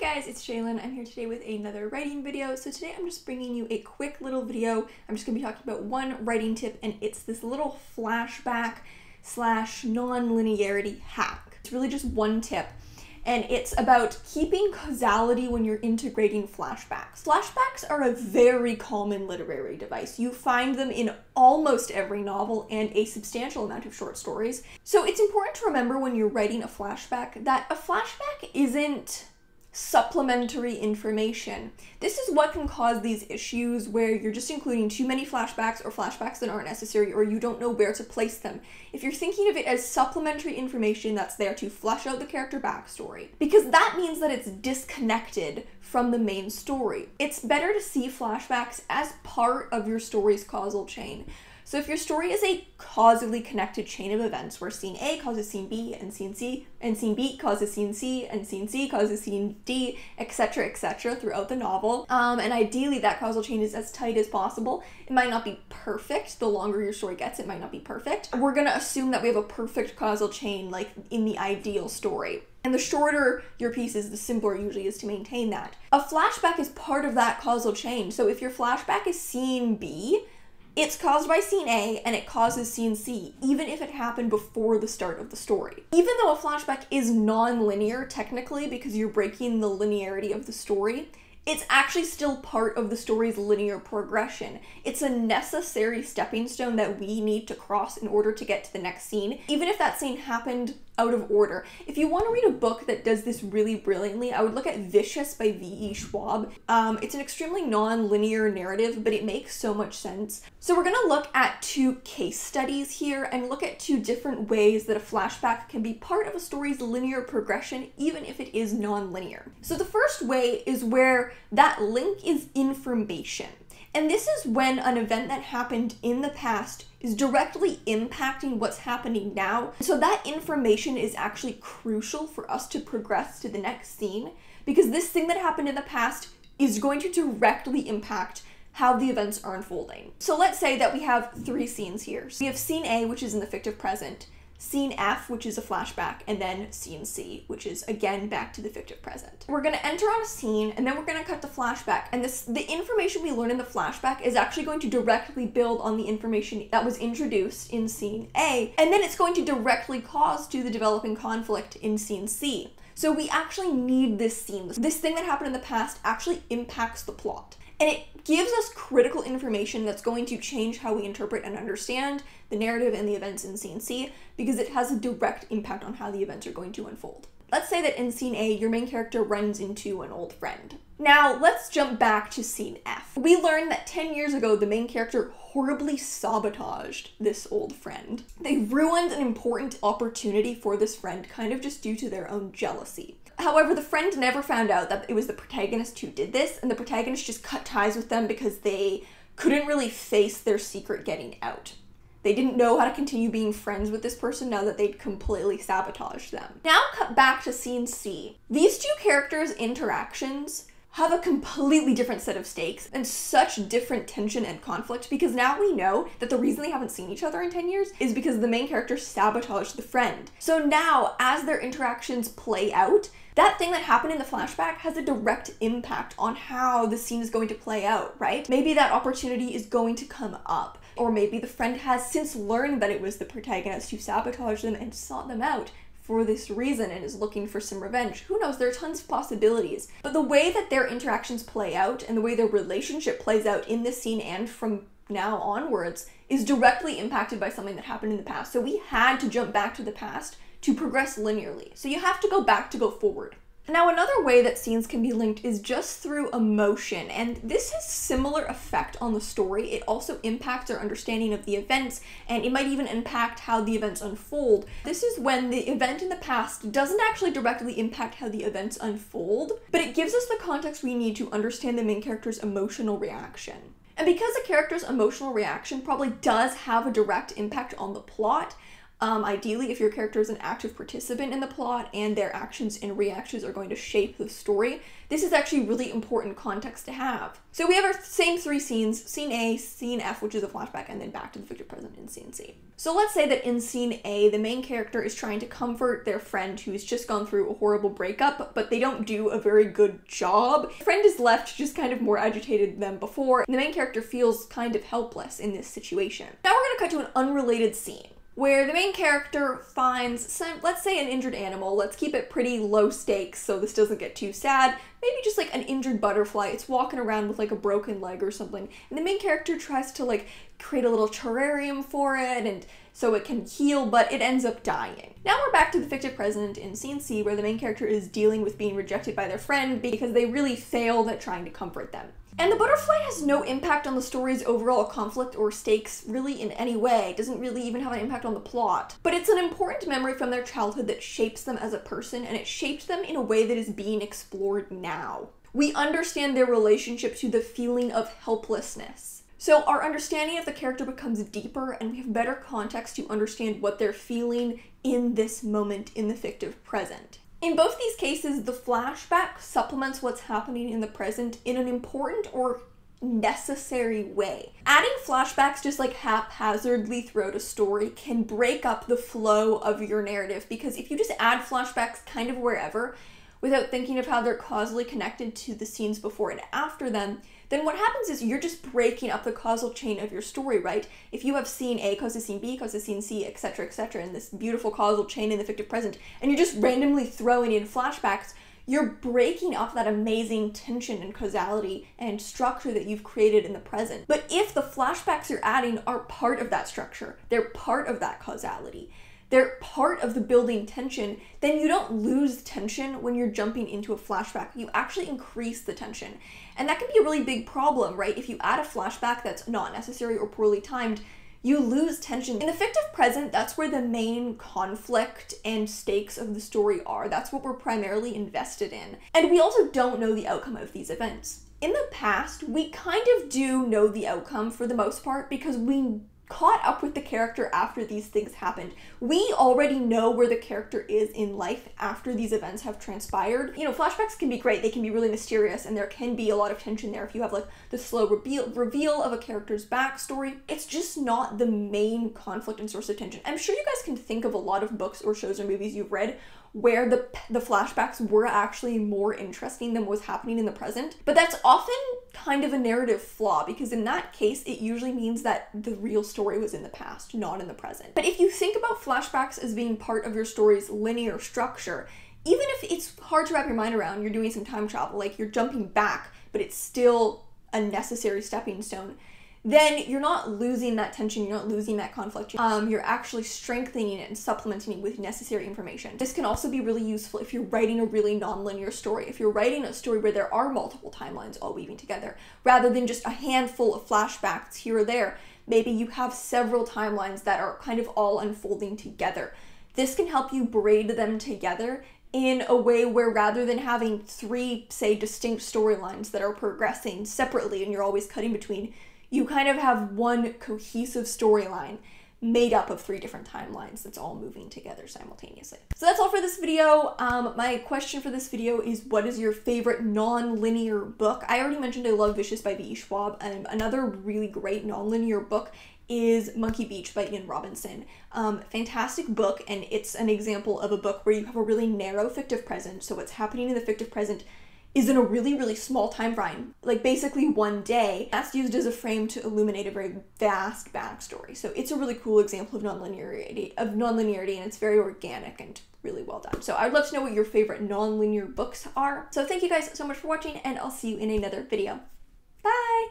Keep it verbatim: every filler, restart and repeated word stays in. Hey guys, it's Shaylin. I'm here today with another writing video. So today I'm just bringing you a quick little video. I'm just gonna be talking about one writing tip, and it's this little flashback slash non-linearity hack. It's really just one tip, and it's about keeping causality when you're integrating flashbacks. Flashbacks are a very common literary device. You find them in almost every novel and a substantial amount of short stories. So it's important to remember when you're writing a flashback that a flashback isn't supplementary information. This is what can cause these issues where you're just including too many flashbacks or flashbacks that aren't necessary, or you don't know where to place them. If you're thinking of it as supplementary information that's there to flesh out the character backstory, because that means that it's disconnected from the main story. It's better to see flashbacks as part of your story's causal chain. So if your story is a causally connected chain of events where scene A causes scene B and scene C and scene B causes scene C and scene C causes scene D, et cetera, et cetera, throughout the novel, um, and ideally that causal chain is as tight as possible. It might not be perfect. The longer your story gets, it might not be perfect. We're gonna assume that we have a perfect causal chain, like in the ideal story. And the shorter your piece is, the simpler it usually is to maintain that. A flashback is part of that causal chain. So if your flashback is scene B, it's caused by scene A and it causes scene C, even if it happened before the start of the story. Even though a flashback is non-linear technically, because you're breaking the linearity of the story, it's actually still part of the story's linear progression. It's a necessary stepping stone that we need to cross in order to get to the next scene, even if that scene happened out of order. If you want to read a book that does this really brilliantly, I would look at Vicious by V E Schwab. Um, it's an extremely non-linear narrative, but it makes so much sense. So we're gonna look at two case studies here and look at two different ways that a flashback can be part of a story's linear progression, even if it is non-linear. So the first way is where that link is information. And this is when an event that happened in the past is directly impacting what's happening now. So that information is actually crucial for us to progress to the next scene, because this thing that happened in the past is going to directly impact how the events are unfolding. So let's say that we have three scenes here. So we have scene A, which is in the fictive present, scene F, which is a flashback, and then scene C, which is again back to the fictive present. We're gonna enter on a scene and then we're gonna cut the flashback. And this, the information we learn in the flashback is actually going to directly build on the information that was introduced in scene A, and then it's going to directly cause to the developing conflict in scene C. So we actually need this scene. This thing that happened in the past actually impacts the plot. And it gives us critical information that's going to change how we interpret and understand the narrative and the events in scene C, because it has a direct impact on how the events are going to unfold. Let's say that in scene A, your main character runs into an old friend. Now, let's jump back to scene F. We learned that ten years ago, the main character horribly sabotaged this old friend. They ruined an important opportunity for this friend, kind of just due to their own jealousy. However, the friend never found out that it was the protagonist who did this, and the protagonist just cut ties with them because they couldn't really face their secret getting out. They didn't know how to continue being friends with this person now that they'd completely sabotaged them. Now cut back to scene C. These two characters' interactions have a completely different set of stakes and such different tension and conflict, because now we know that the reason they haven't seen each other in ten years is because the main character sabotaged the friend. So now, as their interactions play out, that thing that happened in the flashback has a direct impact on how the scene is going to play out, right? Maybe that opportunity is going to come up, or maybe the friend has since learned that it was the protagonist who sabotaged them and sought them out for this reason and is looking for some revenge. Who knows? There are tons of possibilities. But the way that their interactions play out and the way their relationship plays out in this scene and from now onwards is directly impacted by something that happened in the past. So we had to jump back to the past to progress linearly. So you have to go back to go forward. Now, another way that scenes can be linked is just through emotion, and this has similar effect on the story. It also impacts our understanding of the events, and it might even impact how the events unfold. This is when the event in the past doesn't actually directly impact how the events unfold, but it gives us the context we need to understand the main character's emotional reaction. And because a character's emotional reaction probably does have a direct impact on the plot, Um, ideally, if your character is an active participant in the plot and their actions and reactions are going to shape the story, this is actually really important context to have. So we have our same three scenes, scene A, scene F, which is a flashback, and then back to the victor present in scene C. So let's say that in scene A, the main character is trying to comfort their friend who's just gone through a horrible breakup, but they don't do a very good job. The friend is left just kind of more agitated than before, and the main character feels kind of helpless in this situation. Now we're gonna cut to an unrelated scene, where the main character finds some, let's say an injured animal, let's keep it pretty low stakes so this doesn't get too sad, maybe just like an injured butterfly, it's walking around with like a broken leg or something, and the main character tries to like create a little terrarium for it and so it can heal, but it ends up dying. Now we're back to the fictive present in scene C, where the main character is dealing with being rejected by their friend because they really failed at trying to comfort them. And the butterfly has no impact on the story's overall conflict or stakes really in any way. It doesn't really even have an impact on the plot. But it's an important memory from their childhood that shapes them as a person, and it shaped them in a way that is being explored now. We understand their relationship to the feeling of helplessness. So our understanding of the character becomes deeper, and we have better context to understand what they're feeling in this moment in the fictive present. In both these cases, the flashback supplements what's happening in the present in an important or necessary way. Adding flashbacks just like haphazardly throughout a story can break up the flow of your narrative, because if you just add flashbacks kind of wherever without thinking of how they're causally connected to the scenes before and after them, then what happens is you're just breaking up the causal chain of your story, right? If you have scene A causes scene B causes scene C, et cetera, et cetera, and this beautiful causal chain in the fictive present, and you're just randomly throwing in flashbacks, you're breaking up that amazing tension and causality and structure that you've created in the present. But if the flashbacks you're adding are part of that structure, they're part of that causality, they're part of the building tension, then you don't lose tension when you're jumping into a flashback. You actually increase the tension. And that can be a really big problem, right? If you add a flashback that's not necessary or poorly timed, you lose tension. In the fictive present, that's where the main conflict and stakes of the story are. That's what we're primarily invested in. And we also don't know the outcome of these events. In the past, we kind of do know the outcome for the most part, because we caught up with the character after these things happened. We already know where the character is in life after these events have transpired. You know, flashbacks can be great, they can be really mysterious, and there can be a lot of tension there if you have like the slow reveal, reveal of a character's backstory. It's just not the main conflict and source of tension. I'm sure you guys can think of a lot of books or shows or movies you've read where the, the flashbacks were actually more interesting than what was happening in the present. But that's often kind of a narrative flaw, because in that case, it usually means that the real story was in the past, not in the present. But if you think about flashbacks as being part of your story's linear structure, even if it's hard to wrap your mind around, you're doing some time travel, like you're jumping back, but it's still a necessary stepping stone, then you're not losing that tension, you're not losing that conflict, um, you're actually strengthening it and supplementing it with necessary information. This can also be really useful if you're writing a really nonlinear story, if you're writing a story where there are multiple timelines all weaving together, rather than just a handful of flashbacks here or there. Maybe you have several timelines that are kind of all unfolding together. This can help you braid them together in a way where, rather than having three, say, distinct storylines that are progressing separately and you're always cutting between, you kind of have one cohesive storyline made up of three different timelines that's all moving together simultaneously. So that's all for this video. Um, my question for this video is, what is your favorite non-linear book? I already mentioned I love Vicious by V E Schwab, and another really great non-linear book is Monkey Beach by Ian Robinson. Um, fantastic book, and it's an example of a book where you have a really narrow fictive present, so what's happening in the fictive present is in a really, really small time frame, like basically one day. That's used as a frame to illuminate a very vast backstory. So it's a really cool example of nonlinearity, of nonlinearity, and it's very organic and really well done. So I'd love to know what your favorite nonlinear books are. So thank you guys so much for watching, and I'll see you in another video. Bye!